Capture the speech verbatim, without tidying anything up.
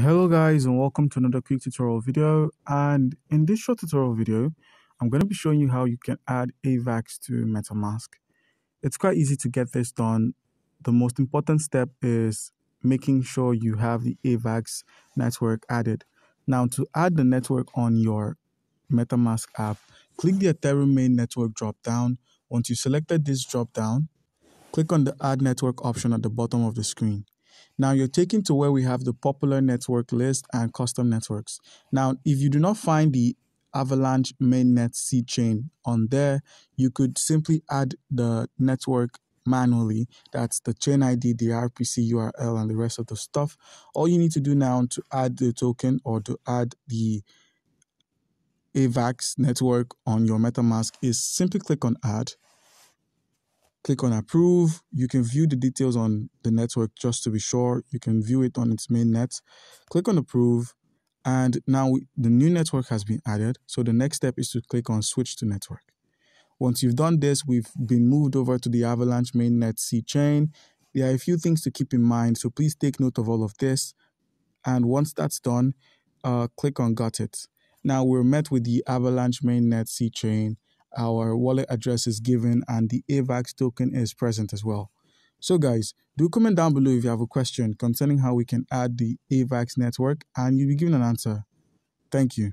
Hello guys, and welcome to another quick tutorial video. And in this short tutorial video, I'm going to be showing you how you can add AVAX to MetaMask. It's quite easy to get this done. The most important step is making sure you have the AVAX network added. Now, to add the network on your MetaMask app, click the Ethereum main network drop down. Once you selected this drop down, click on the add network option at the bottom of the screen. Now you're taken to where we have the popular network list and custom networks. Now, if you do not find the Avalanche mainnet seed chain on there, you could simply add the network manually. That's the chain I D, the R P C U R L, and the rest of the stuff. All you need to do now to add the token or to add the AVAX network on your MetaMask is simply click on add. Click on approve. You can view the details on the network just to be sure. You can view it on its main net. Click on approve. And now we, the new network has been added. So the next step is to click on switch to network. Once you've done this, we've been moved over to the Avalanche mainnet seed chain. There are a few things to keep in mind, so please take note of all of this. And once that's done, uh, click on got it. Now we're met with the Avalanche mainnet seed chain. Our wallet address is given and the AVAX token is present as well. So guys, do comment down below if you have a question concerning how we can add the AVAX network and you'll be given an answer. Thank you.